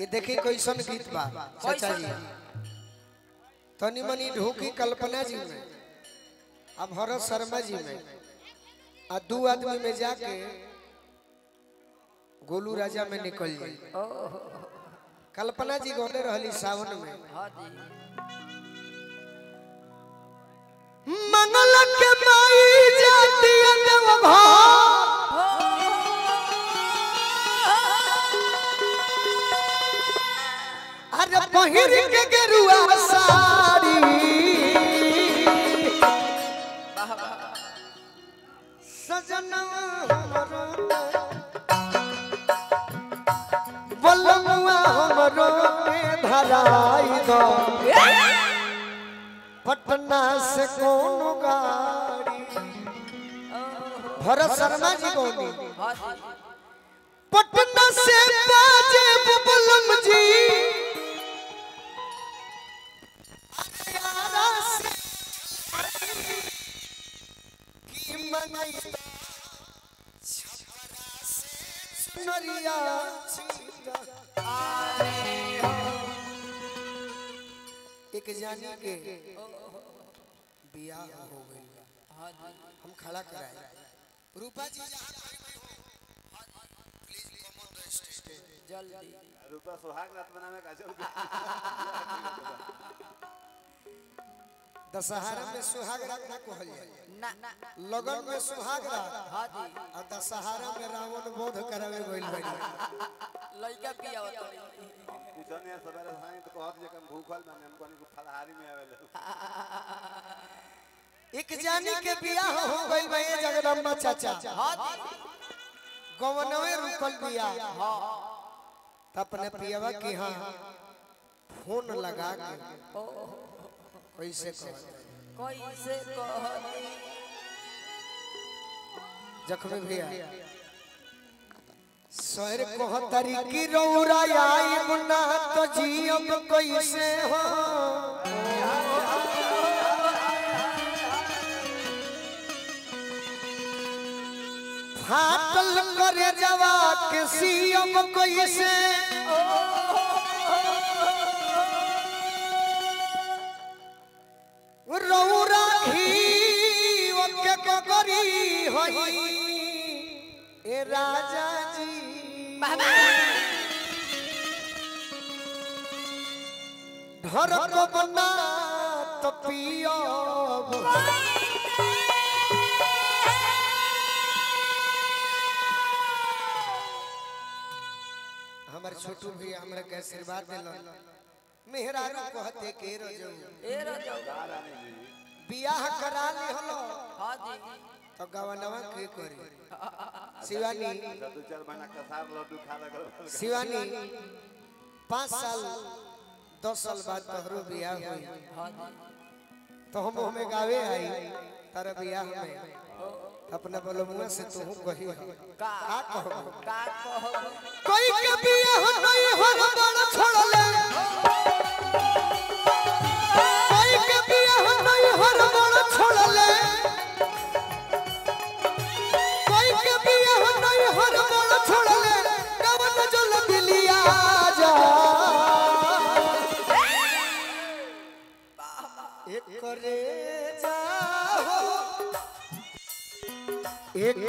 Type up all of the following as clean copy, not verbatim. ये देखी कैसन गीत बा चाचा जी तनी मनी ढोकी कल्पना जी में अब हरत शर्मा जी में आ दू आदमी में जाके गोलू राजा में निकल जाए। कल्पना जी गौने रहली सावन में मंगल के माई जाती अरे पहिर के गेरुआ साड़ी सजना पटना से कोनो गाड़ी भरत शर्मा जी गोनी पटना से बाजे बबलम जी एक जानी के बियाह हो गई हम खड़ा कराए Rupa ji please come on the stage जल्दी रूपा सुहाग रात बनावे का दशहरा में सुहाग रात ना कहल जाए लगन में सुहाग रात और दशहरा में रावण वध करावे गइल बाड़ी लइका पियावत जने सबेरे हां तो कहत जे कम भूखल माने हम कोनी फलहारी में आवेले एक जानी के बियाह हो गइल बा ए जगदम्बा चाचा गवनवे रुकल बियाह हां त अपने पियावा के हां फोन लगा के कैसे कहनी जखमे भैया सर कोहतरी की रौराया मुन्ना तो जीव कैसे हो फाटल करे जवा के सीम कैसे रौरा ही के करी होई ए राजा जी धर को बना तो पियो हमारे छोटू भी हमरा के आशीर्वाद देलो मेहरारू कहते के रजौ ए रजौ बियाह करा ले हलो हां जी तो गवनवा के करी शिवानी दो चार महीना कसार लड्डू खा लग शिवानी 5 साल 10 साल बाद तोहरो बियाह होई तो हम हमें गावे आई तारा बियाह में अपना बलमुआ से तू कही का कहो कोई के बियाह नहीं होर बड़ छोड़ ले कोई के बियाह नहीं होर बड़ छोड़ ले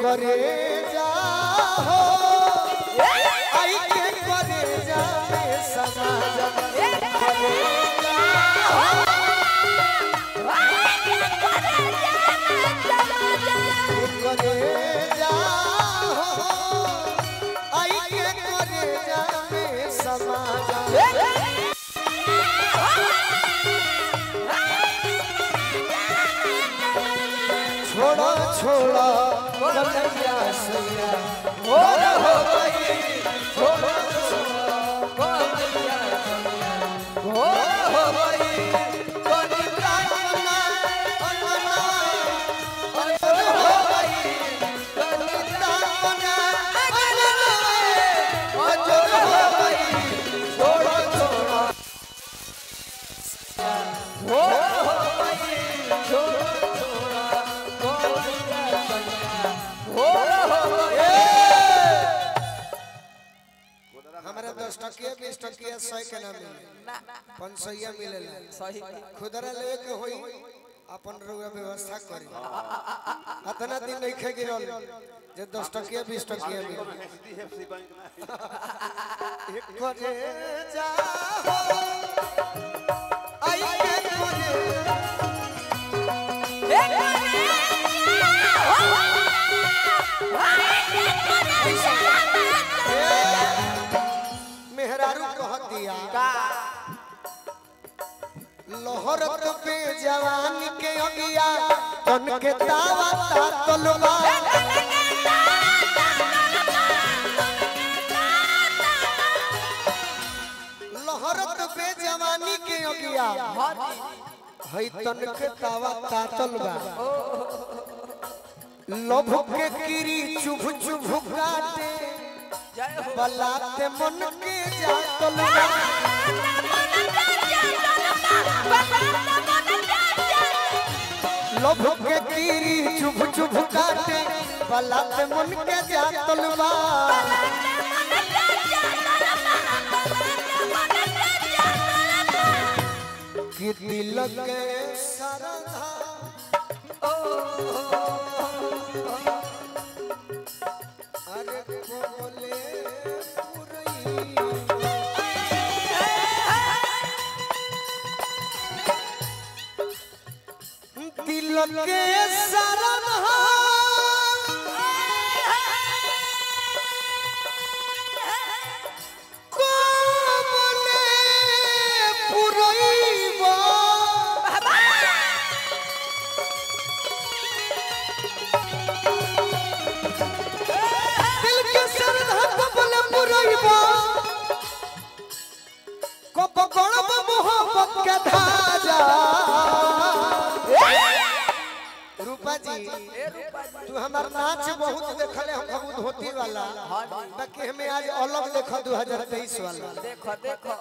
करे जाओ आई के करे जाए समाज एक करे जाओ आई के करे जाए समाज एक करे जाओ आई के करे जाए समाज छोड़ा छोड़ा कन्हैया सैया मोर हो गई छोड़ा छोड़ा कन्हैया सैया मोर हो गई कन्हैया सैया मोर हो गई कन्हैया सैया मोर हो गई छोड़ा 10 टकिया 20 टकिया 100 के ना मिले 500 मिलेला सही खुदरा लेवे के होई अपन रुआ व्यवस्था करी इतना दिन नहीं खे गिरल जे 10 टकिया 20 टकिया मिले एचडीएफसी बैंक में एक करे जाओ आई के करे एक करे आई के करे लोहरत पे जवान के अगिया तन के तावा ता तलवार लोहरत पे जवानी के अगिया है तन के तावा ता तलवार लोभ के कीरी चुभ चुभ काटे बलाते मन के जा तलवार लोभ के कीरी चुभ चुभ काटे बलात मन के जा तलवार कि दिल के सरधा ओ अरे बोले पुरई दिल के शरण को बोले पुरैबा दिल के शरण को बोले पुरैबा को पकड़ब मोहब्बत के धाजा रूपा जी तू हमार नाच बहुत देखले हम बहुत होती वाला बाकी हमें आज अलग देखो 2023 वाला देखो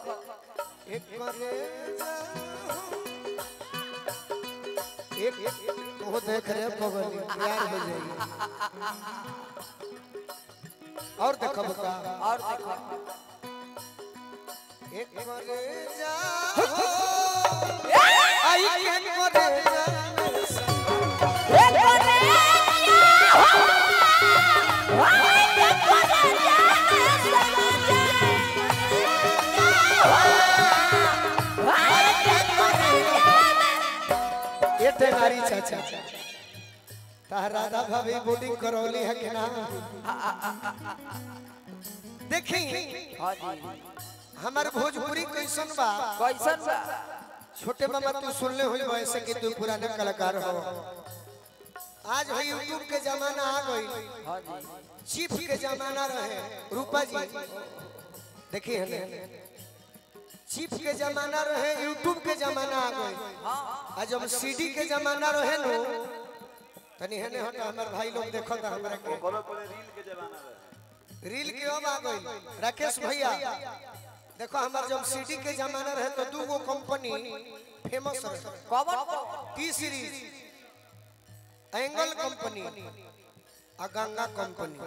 एक वो देख रहे पगली प्यार हो जाएगी और देखो बका और देखो एक करे जा आई एक करे जा तेनारी चाचा तारादा भाभी बोर्डिंग करौली है कि ना देखी हमारे भोजपुरी कैसन बा छोटे मामा तू सुनले हो वैसे कि तू पुराना कलाकार हो आज है यूट्यूब के जमाना आ गई चिप के जमाना रहे रूपा जी देखिए चिप के जमाना रहे यूट्यूब के जमाना आ गए आज जब सीडी के जमाना रहे लो तनी है ने हटा हमर भाई लोग देखो त हमरा के बोलो बोले रील के जमाना रहे रील के अब आ गई राकेश भैया देखो हमर जब सीडी के जमाना रहे तो दू गो कंपनी फेमस रहे कौन टी सीरीज एंगल कंपनी आ गंगा कंपनी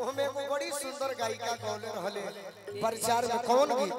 ओह में एगो बड़ी सुंदर गायिका गौले रहले प्रचार में कौन गीत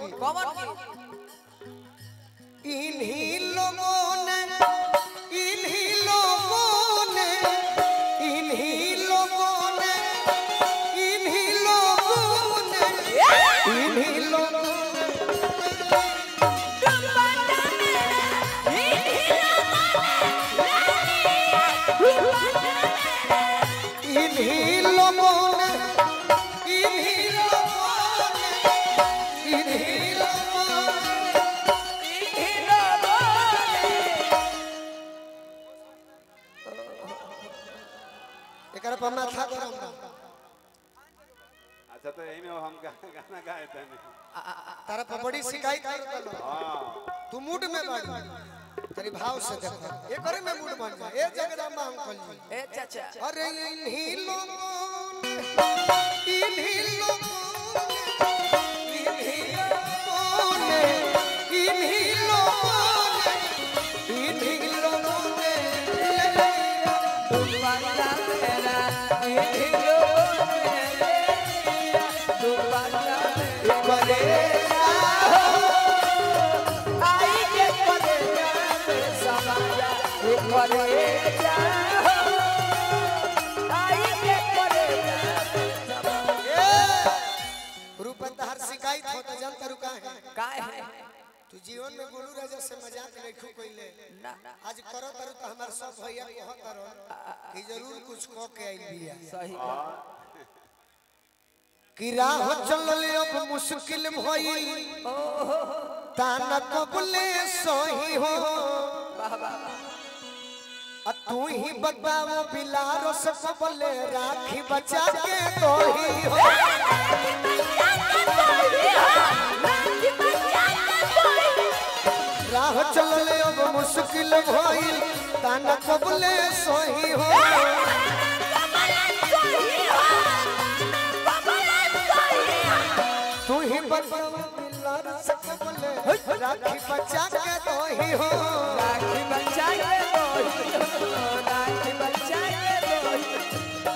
अच्छा तो यही में हम गाना गाए थे तारा पर बड़ी शिकायत करत हां तू मूड में बन तेरी भाव से देखो ये करे में मूड बन जा ए जगदम्बा अंकल जी ए चाचा अरे इन लोगों ने तोहर शिकायत हो त जान करू का है काय है तू जीवन में गोलू राजा से मजाक रखू कइले ना आज करो करू त हमर सब भैया कह करो कि जरूर कुछ क के आई बिया सही कि राह चलले अब मुश्किल भई ताना कबले सही हो वाह वाह तू ही बताओ बिलारो सब बोले राखी बचा के तो ही हो राह चलले अब मुश्किल भई ताना कबले सही हो तू ही राखी बचा के तो ही हो राखी बचा के तो राखी बचा के तो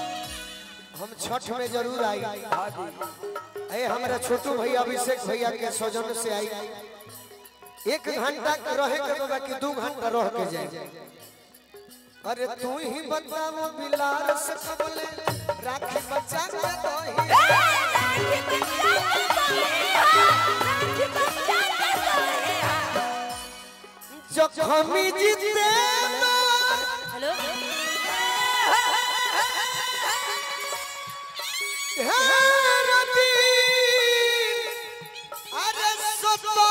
हम छठ में जरूर आई अरे हमारा छोटू भैया अभिषेक भैया के सौजन्य से आई एक घंटा रहे के बाबा की 2 घंटा रह के जाए अरे तू ही बताओ बिलाल से बोले राखी बचा के तो ही राखी बचा के तो ही जखम जीते हेलो अरे सतो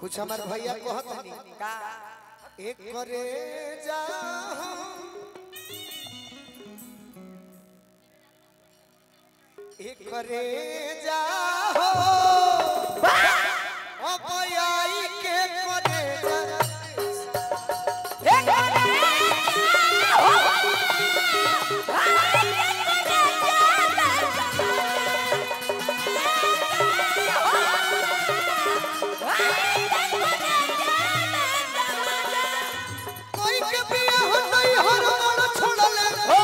कुछ हमारे भैया कहत हनी का एक करे जाओ एक करे जाओ ओ कोई के करे जा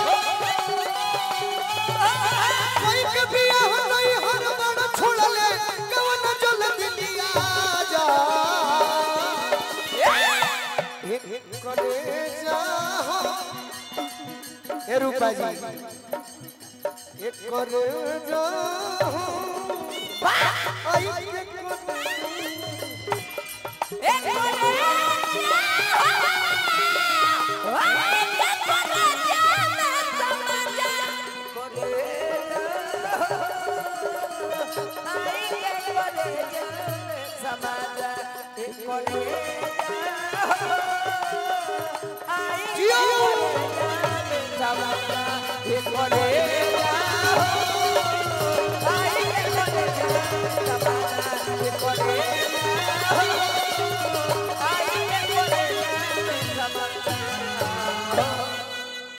एक करे जाओ रूपा जी एक कर जो आई एक कर एक कर एक बड़े जाओ।